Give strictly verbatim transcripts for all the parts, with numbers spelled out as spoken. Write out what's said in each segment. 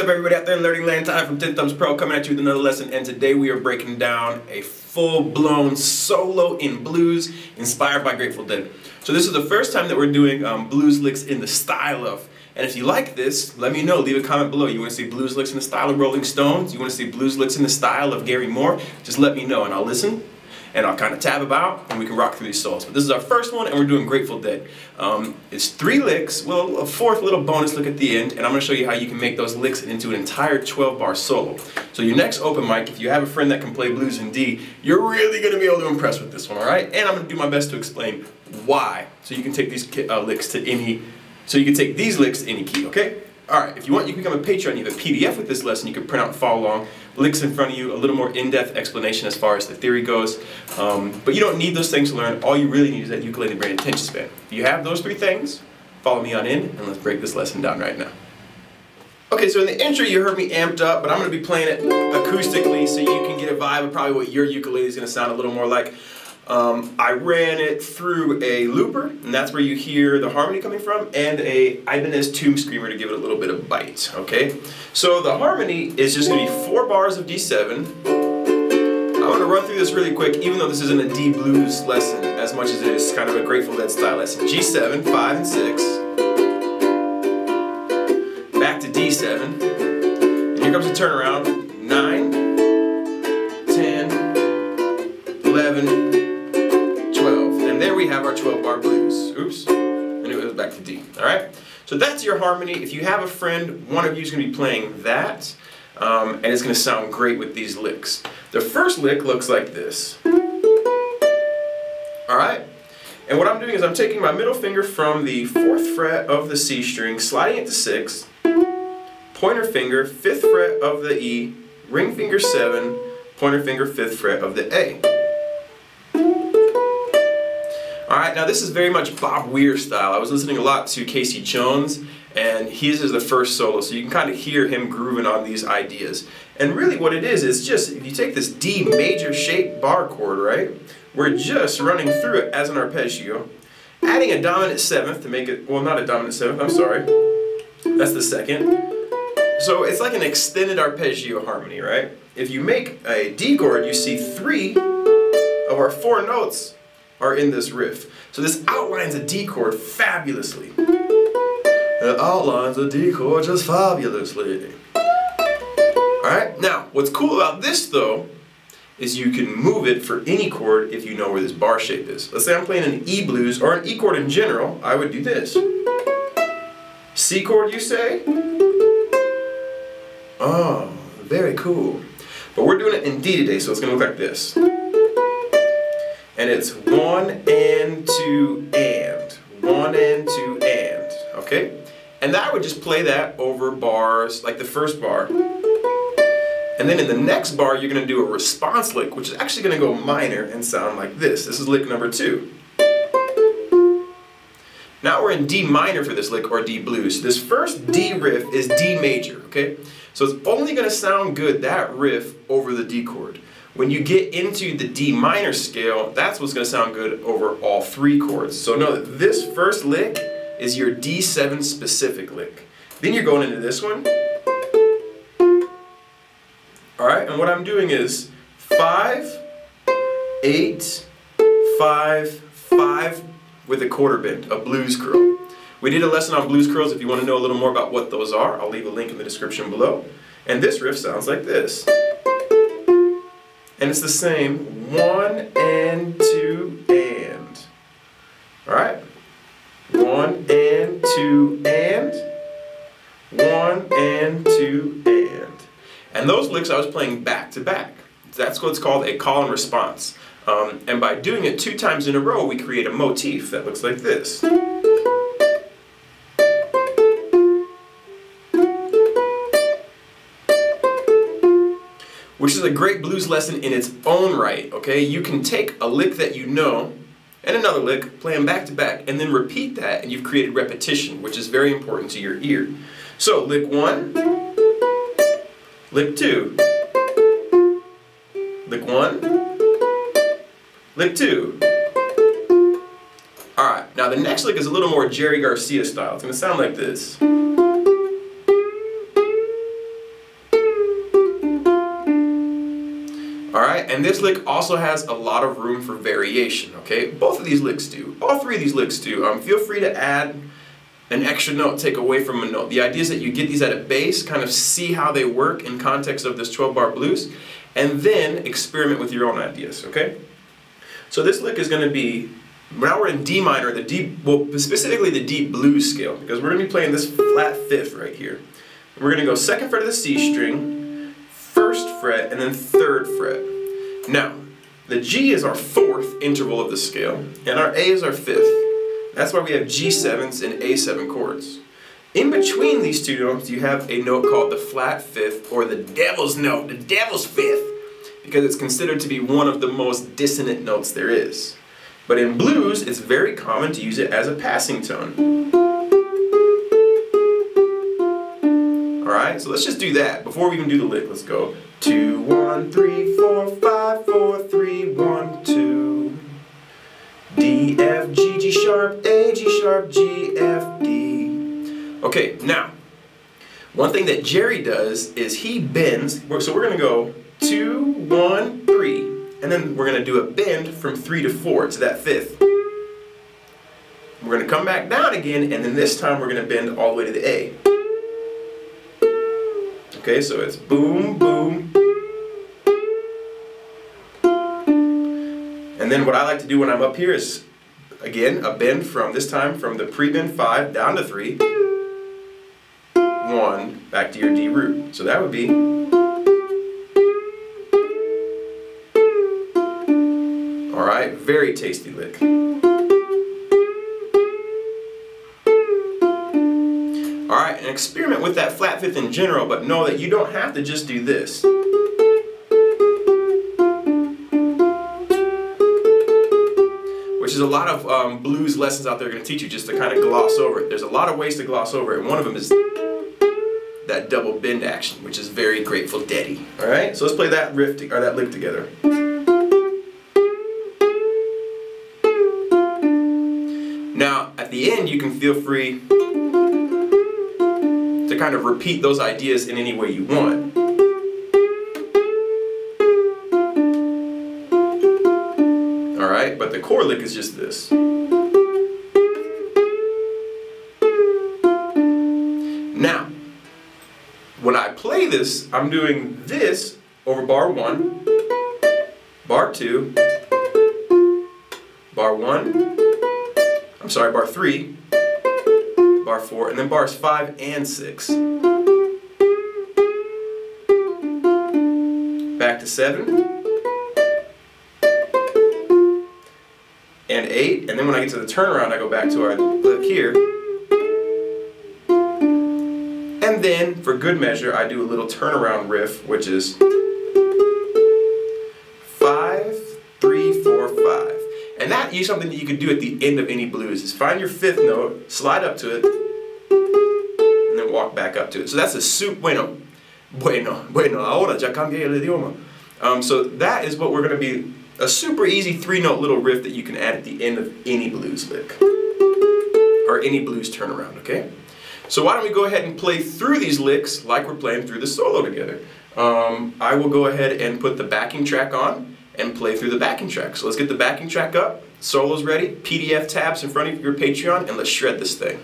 up, everybody out there in Learning Land? Time from ten thumbs pro coming at you with another lesson, and today we are breaking down a full-blown solo in blues inspired by Grateful Dead. So this is the first time that we're doing um, blues licks in the style of, and if you like this, let me know. Leave a comment below. You want to see blues licks in the style of Rolling Stones? You want to see blues licks in the style of Gary Moore? Just let me know, and I'll listen, and I'll kind of tab about, and we can rock through these solos. But this is our first one, and we're doing Grateful Dead. Um, it's three licks, well, a fourth little bonus lick at the end, and I'm going to show you how you can make those licks into an entire twelve bar solo. So your next open mic, if you have a friend that can play blues in D, you're really going to be able to impress with this one, all right? And I'm going to do my best to explain why, so you can take these uh, licks to any, so you can take these licks to any key, okay? Alright, if you want, you can become a Patreon. You have a P D F with this lesson. You can print out and follow along. Licks in front of you, a little more in-depth explanation as far as the theory goes. Um, but you don't need those things to learn. All you really need is that ukulele brain attention span. If you have those three things, follow me on in, and let's break this lesson down right now. Okay, so in the intro you heard me amped up, but I'm going to be playing it acoustically so you can get a vibe of probably what your ukulele is going to sound a little more like. Um, I ran it through a looper, and that's where you hear the harmony coming from, and a Ibanez Tomb Screamer to give it a little bit of bite, okay? So the harmony is just going to be four bars of D seven. I want to run through this really quick, even though this isn't a D blues lesson as much as it is kind of a Grateful Dead style lesson. G seven, five, and six. Back to D seven. And here comes the turnaround. nine, ten, eleven, there we have our twelve bar blues. Oops. And it goes back to D. Alright? So that's your harmony. If you have a friend, one of you is going to be playing that. Um, and it's going to sound great with these licks. The first lick looks like this. Alright? And what I'm doing is I'm taking my middle finger from the fourth fret of the C string, sliding it to six, pointer finger, fifth fret of the E, ring finger seven, pointer finger, fifth fret of the A. Alright, now this is very much Bob Weir style. I was listening a lot to Casey Jones, and his is the first solo, so you can kind of hear him grooving on these ideas. And really what it is, is just, if you take this D major shape bar chord, right, we're just running through it as an arpeggio, adding a dominant seventh to make it, well, not a dominant seventh, I'm sorry, that's the second. So it's like an extended arpeggio harmony, right? If you make a D chord, you see three of our four notes are in this riff. So this outlines a D chord fabulously. It outlines a D chord just fabulously. Alright, now what's cool about this though is you can move it for any chord if you know where this bar shape is. Let's say I'm playing an E blues or an E chord in general, I would do this. C chord you say? Oh, very cool. But we're doing it in D today, so it's going to look like this. And it's one and two and, one and two and, okay? And I would just play that over bars, like the first bar. And then in the next bar, you're gonna do a response lick, which is actually gonna go minor and sound like this. This is lick number two. Now we're in D minor for this lick, or D blues. This first D riff is D major, okay? So it's only gonna sound good, that riff, over the D chord. When you get into the D minor scale, that's what's going to sound good over all three chords. So know that this first lick is your D seven specific lick. Then you're going into this one. Alright, and what I'm doing is five, eight, five, five with a quarter bend, a blues curl. We did a lesson on blues curls. If you want to know a little more about what those are, I'll leave a link in the description below. And this riff sounds like this. And it's the same, one and two and, all right? One and two and, one and two and. And those licks I was playing back to back. That's what's called a call and response. Um, and by doing it two times in a row, we create a motif that looks like this. Which is a great blues lesson in its own right, okay? You can take a lick that you know, and another lick, play them back to back, and then repeat that, and you've created repetition, which is very important to your ear. So, lick one, lick two, lick one, lick two. All right, now the next lick is a little more Jerry Garcia style. It's gonna sound like this. And this lick also has a lot of room for variation, okay? Both of these licks do. All three of these licks do. Um, feel free to add an extra note, take away from a note. The idea is that you get these at a bass, kind of see how they work in context of this twelve bar blues, and then experiment with your own ideas, okay? So this lick is going to be, now we're in D minor, the deep, well, specifically the deep blues scale, because we're going to be playing this flat fifth right here. We're going to go second fret of the C string, first fret, and then third fret. Now, the G is our fourth interval of the scale, and our A is our fifth. That's why we have G sevens and A seven chords. In between these two notes, you have a note called the flat fifth, or the devil's note, the devil's fifth, because it's considered to be one of the most dissonant notes there is. But in blues, it's very common to use it as a passing tone. Alright, so let's just do that. Before we even do the lick, let's go two, one, three, four, five, four, three, one, two. D, F, G, G sharp, A, G sharp, G, F, D. Okay, now, one thing that Jerry does is he bends, so we're going to go two, one, three, and then we're going to do a bend from three to four to that fifth. We're going to come back down again, and then this time we're going to bend all the way to the A. Okay, so it's boom, boom. And then what I like to do when I'm up here is, again, a bend from, this time from the pre-bend five down to three, one, back to your D root. So that would be... Alright, very tasty lick. Alright, and experiment with that flat fifth in general, but know that you don't have to just do this. Which is a lot of um, blues lessons out there are going to teach you just to kind of gloss over it. There's a lot of ways to gloss over it, and one of them is that double bend action, which is very Grateful Dead-y. Alright, so let's play that riff or that lick together. Now, at the end, you can feel free to kind of repeat those ideas in any way you want. Alright, but the core lick is just this. Now, when I play this, I'm doing this over bar one, bar two, bar one, I'm sorry, bar three, bar four, and then bars five and six. Back to seven. And eight, and then when I get to the turnaround, I go back to our lick here. And then, for good measure, I do a little turnaround riff, which is five, three, four, five. And that is something that you could do at the end of any blues, is find your fifth note, slide up to it, and then walk back up to it. So that's a super, bueno, bueno, bueno, ahora ya cambié el idioma. Um, so that is what we're going to be, a super easy three note little riff that you can add at the end of any blues lick, or any blues turnaround, okay? So why don't we go ahead and play through these licks like we're playing through the solo together. Um, I will go ahead and put the backing track on, and play through the backing track. So let's get the backing track up, solos ready, P D F tabs in front of your Patreon, and let's shred this thing.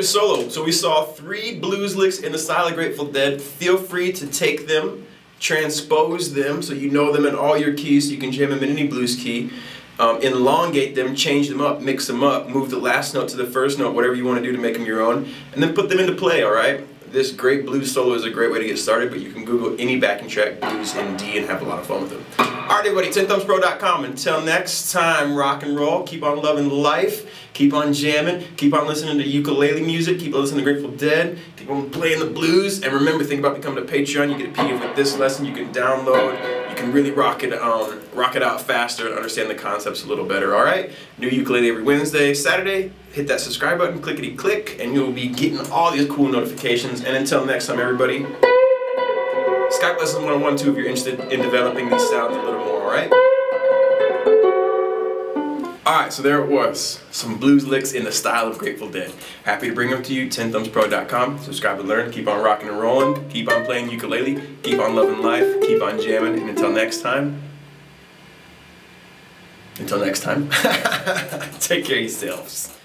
Solo. So we saw three blues licks in the style of Grateful Dead. Feel free to take them, transpose them so you know them in all your keys so you can jam them in any blues key. Um, elongate them, change them up, mix them up, move the last note to the first note, whatever you want to do to make them your own, and then put them into play, alright? This great blues solo is a great way to get started, but you can Google any backing track, blues in D, and have a lot of fun with them. Alright everybody, ten thumbs pro dot com. Until next time, rock and roll. Keep on loving life. Keep on jamming. Keep on listening to ukulele music. Keep on listening to Grateful Dead. when playing the blues. And remember, think about becoming a Patreon. You get a P D F with this lesson. You can download. You can really rock it, um, rock it out faster and understand the concepts a little better. All right. New ukulele every Wednesday, Saturday. Hit that subscribe button, clickety click, and you'll be getting all these cool notifications. And until next time, everybody. Skype lesson one oh one too if you're interested in developing these sounds a little more. All right. Alright, so there it was. Some blues licks in the style of Grateful Dead. Happy to bring them to you, ten thumbs pro dot com. Subscribe and learn. Keep on rocking and rolling. Keep on playing ukulele. Keep on loving life. Keep on jamming. And until next time, until next time, take care of yourselves.